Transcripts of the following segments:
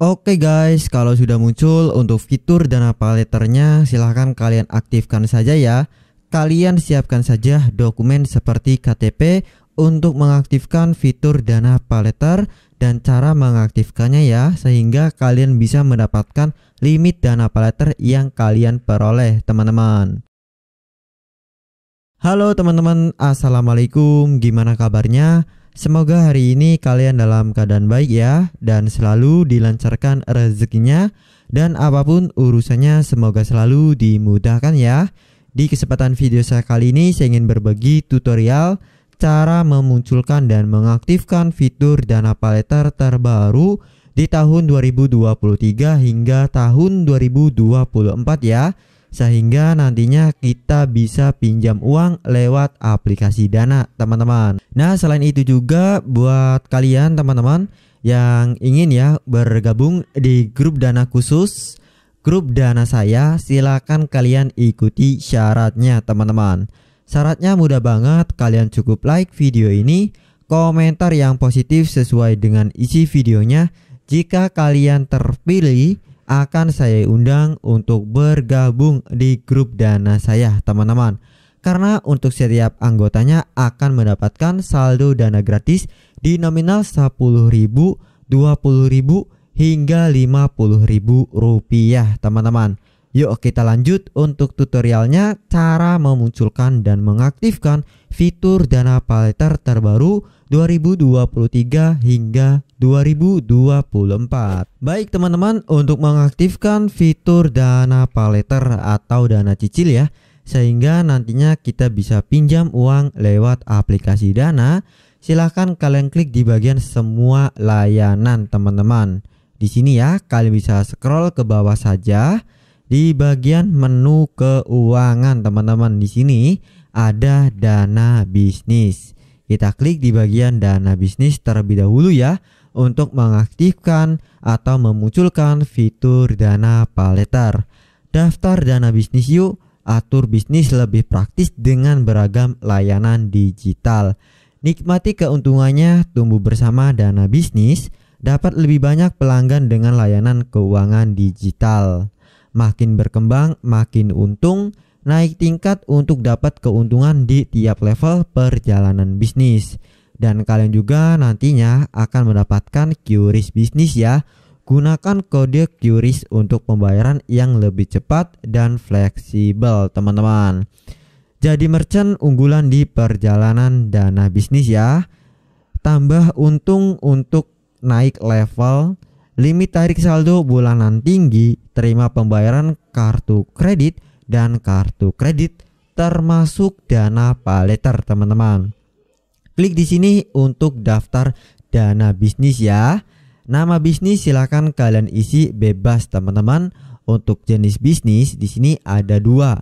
Oke guys, kalau sudah muncul untuk fitur Dana Paylaternya, silahkan kalian aktifkan saja ya. Kalian siapkan saja dokumen seperti KTP untuk mengaktifkan fitur Dana Paylater dan cara mengaktifkannya ya, sehingga kalian bisa mendapatkan limit Dana Paylater yang kalian peroleh teman-teman. Halo teman-teman, assalamualaikum, gimana kabarnya? Semoga hari ini kalian dalam keadaan baik ya, dan selalu dilancarkan rezekinya, dan apapun urusannya semoga selalu dimudahkan ya. Di kesempatan video saya kali ini, saya ingin berbagi tutorial cara memunculkan dan mengaktifkan fitur Dana Paylater terbaru di tahun 2023 hingga tahun 2024 ya, sehingga nantinya kita bisa pinjam uang lewat aplikasi Dana teman-teman. Nah, selain itu juga buat kalian teman-teman yang ingin ya bergabung di grup Dana khusus, grup Dana saya, silakan kalian ikuti syaratnya teman-teman. Syaratnya mudah banget, kalian cukup like video ini, komentar yang positif sesuai dengan isi videonya. Jika kalian terpilih, akan saya undang untuk bergabung di grup Dana saya teman-teman, karena untuk setiap anggotanya akan mendapatkan saldo Dana gratis di nominal 10.000, 20.000 hingga 50.000 rupiah teman-teman. Yuk kita lanjut untuk tutorialnya, cara memunculkan dan mengaktifkan fitur Dana Paylater terbaru 2023 hingga 2024. Baik teman-teman, untuk mengaktifkan fitur Dana Paylater atau dana cicil ya, sehingga nantinya kita bisa pinjam uang lewat aplikasi Dana, silahkan kalian klik di bagian semua layanan teman-teman. Di sini ya, kalian bisa scroll ke bawah saja di bagian menu keuangan teman-teman. Di sini ada Dana Bisnis. Kita klik di bagian Dana Bisnis terlebih dahulu ya, untuk mengaktifkan atau memunculkan fitur Dana Paylater. Daftar Dana Bisnis yuk, atur bisnis lebih praktis dengan beragam layanan digital. Nikmati keuntungannya, tumbuh bersama Dana Bisnis, dapat lebih banyak pelanggan dengan layanan keuangan digital. Makin berkembang, makin untung, naik tingkat untuk dapat keuntungan di tiap level perjalanan bisnis. Dan kalian juga nantinya akan mendapatkan QRIS bisnis ya. Gunakan kode QRIS untuk pembayaran yang lebih cepat dan fleksibel teman-teman. Jadi merchant unggulan di perjalanan Dana Bisnis ya. Tambah untung untuk naik level. Limit tarik saldo bulanan tinggi, terima pembayaran kartu kredit dan kartu kredit termasuk Dana Paylater teman-teman. Klik di sini untuk daftar Dana Bisnis ya. Nama bisnis silahkan kalian isi bebas teman-teman. Untuk jenis bisnis di sini ada dua,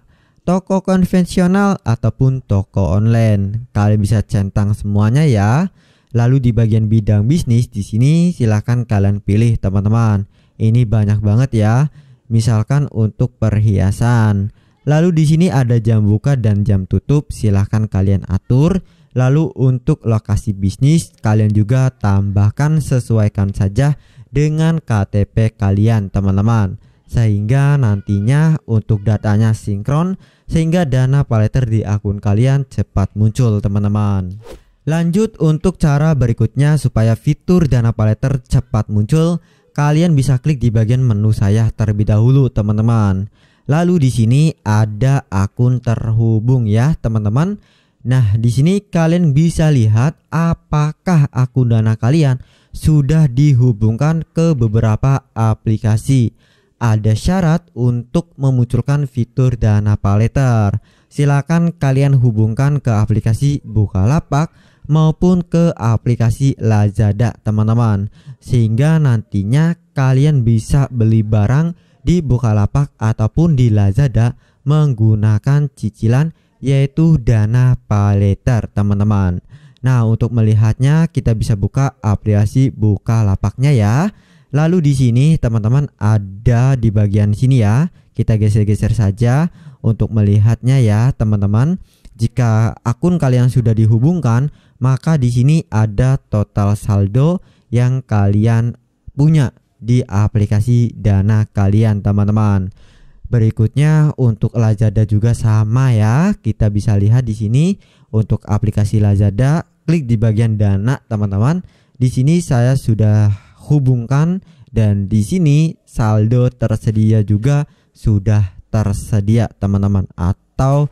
toko konvensional ataupun toko online. Kalian bisa centang semuanya ya. Lalu di bagian bidang bisnis di sini silahkan kalian pilih teman-teman. Ini banyak banget ya. Misalkan untuk perhiasan. Lalu di sini ada jam buka dan jam tutup, silahkan kalian atur. Lalu untuk lokasi bisnis, kalian juga tambahkan, sesuaikan saja dengan KTP kalian teman-teman, sehingga nantinya untuk datanya sinkron, sehingga Dana Paylater di akun kalian cepat muncul teman-teman. Lanjut untuk cara berikutnya supaya fitur Dana Paylater cepat muncul, kalian bisa klik di bagian menu saya terlebih dahulu teman-teman. Lalu di sini ada akun terhubung ya teman-teman. Nah, di sini kalian bisa lihat apakah akun Dana kalian sudah dihubungkan ke beberapa aplikasi. Ada syarat untuk memunculkan fitur Dana Paylater. Silakan kalian hubungkan ke aplikasi Bukalapak maupun ke aplikasi Lazada teman-teman, sehingga nantinya kalian bisa beli barang di Bukalapak ataupun di Lazada menggunakan cicilan yaitu Dana Paylater teman-teman. Nah, untuk melihatnya kita bisa buka aplikasi Bukalapaknya ya. Lalu di sini teman-teman ada di bagian sini ya. Kita geser-geser saja untuk melihatnya ya teman-teman. Jika akun kalian sudah dihubungkan, maka di sini ada total saldo yang kalian punya. di aplikasi Dana kalian, teman-teman. Berikutnya untuk Lazada juga sama ya. Kita bisa lihat di sini untuk aplikasi Lazada, klik di bagian Dana, teman-teman. Di sini saya sudah hubungkan dan di sini saldo tersedia juga sudah tersedia, teman-teman, atau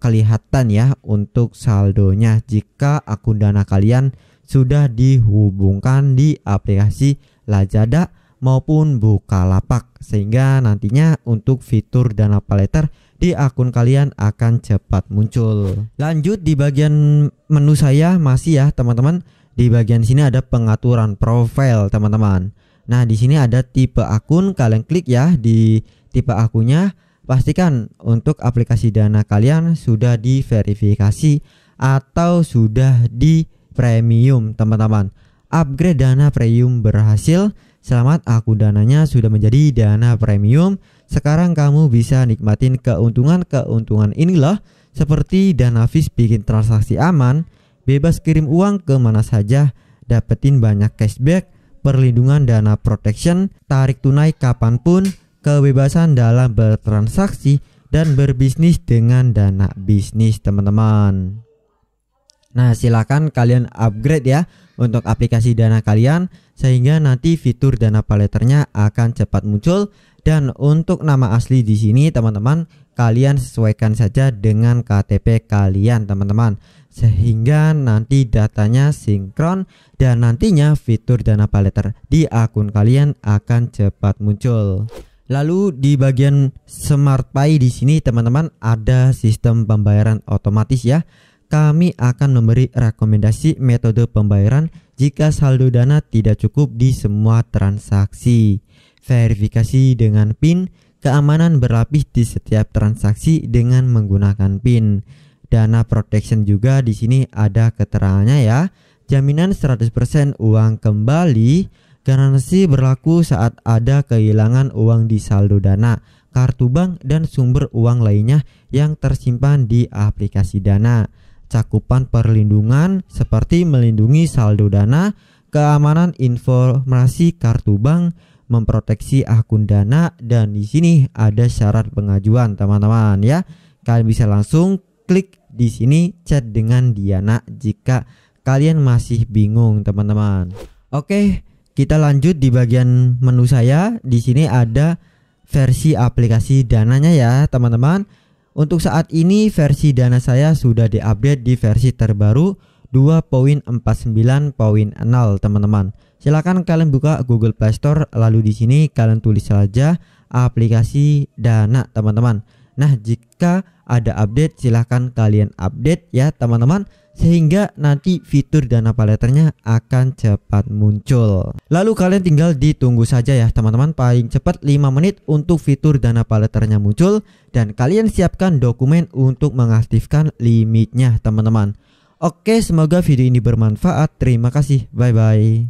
kelihatan ya untuk saldonya jika akun Dana kalian sudah dihubungkan di aplikasi Lazada maupun Bukalapak, sehingga nantinya untuk fitur Dana Paylater di akun kalian akan cepat muncul. Lanjut di bagian menu saya masih ya, teman-teman. Di bagian sini ada pengaturan profil, teman-teman. Nah, di sini ada tipe akun, kalian klik ya di tipe akunnya. Pastikan untuk aplikasi Dana kalian sudah diverifikasi atau sudah di premium, teman-teman. Upgrade Dana premium berhasil. Selamat, akun Dananya sudah menjadi Dana premium. Sekarang kamu bisa nikmatin keuntungan-keuntungan inilah, seperti Dana Fis bikin transaksi aman, bebas kirim uang ke mana saja, dapetin banyak cashback, perlindungan Dana protection, tarik tunai kapanpun, kebebasan dalam bertransaksi dan berbisnis dengan Dana bisnis, teman-teman. Nah, silakan kalian upgrade ya untuk aplikasi Dana kalian, sehingga nanti fitur Dana Paylaternya akan cepat muncul. Dan untuk nama asli di sini, teman-teman, kalian sesuaikan saja dengan KTP kalian, teman-teman, sehingga nanti datanya sinkron dan nantinya fitur Dana Paylater di akun kalian akan cepat muncul. Lalu di bagian SmartPay di sini, teman-teman, ada sistem pembayaran otomatis ya. Kami akan memberi rekomendasi metode pembayaran jika saldo Dana tidak cukup di semua transaksi. Verifikasi dengan PIN, keamanan berlapis di setiap transaksi dengan menggunakan PIN. Dana protection juga di sini ada keterangannya ya. Jaminan 100% uang kembali, garansi berlaku saat ada kehilangan uang di saldo Dana, kartu bank dan sumber uang lainnya yang tersimpan di aplikasi Dana. Cakupan perlindungan seperti melindungi saldo Dana, keamanan informasi kartu bank, memproteksi akun Dana, dan di sini ada syarat pengajuan, teman-teman ya. Kalian bisa langsung klik di sini chat dengan Dana jika kalian masih bingung, teman-teman. Oke, kita lanjut di bagian menu saya. Di sini ada versi aplikasi Dananya ya, teman-teman. Untuk saat ini versi Dana saya sudah diupdate di versi terbaru 2.49.0, teman-teman. Silakan kalian buka Google Play Store, lalu di sini kalian tulis saja aplikasi Dana, teman-teman. Nah, jika ada update silahkan kalian update ya, teman-teman, sehingga nanti fitur Dana Paylaternya akan cepat muncul. Lalu kalian tinggal ditunggu saja ya, teman-teman, paling cepat 5 menit untuk fitur Dana Paylaternya muncul, dan kalian siapkan dokumen untuk mengaktifkan limitnya, teman-teman. Oke, semoga video ini bermanfaat. Terima kasih. Bye bye.